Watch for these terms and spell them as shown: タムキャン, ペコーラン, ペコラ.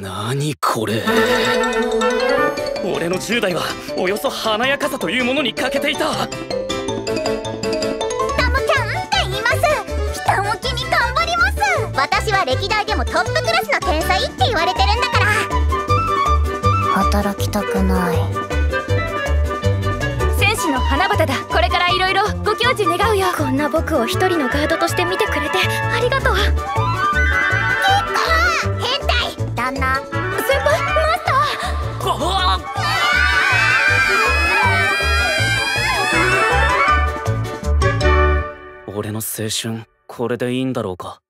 何これ。俺の10代はおよそ華やかさというものに欠けていた。タムキャンって言います。ひたむきに頑張ります。私は歴代でもトップクラスの天才って言われてるんだから。働きたくない。戦士の花畑だ。これからいろいろご教示願うよ。こんな僕を一人のガードとして見てくれてありがとう。先輩マスター。俺の青春これでいいんだろうか。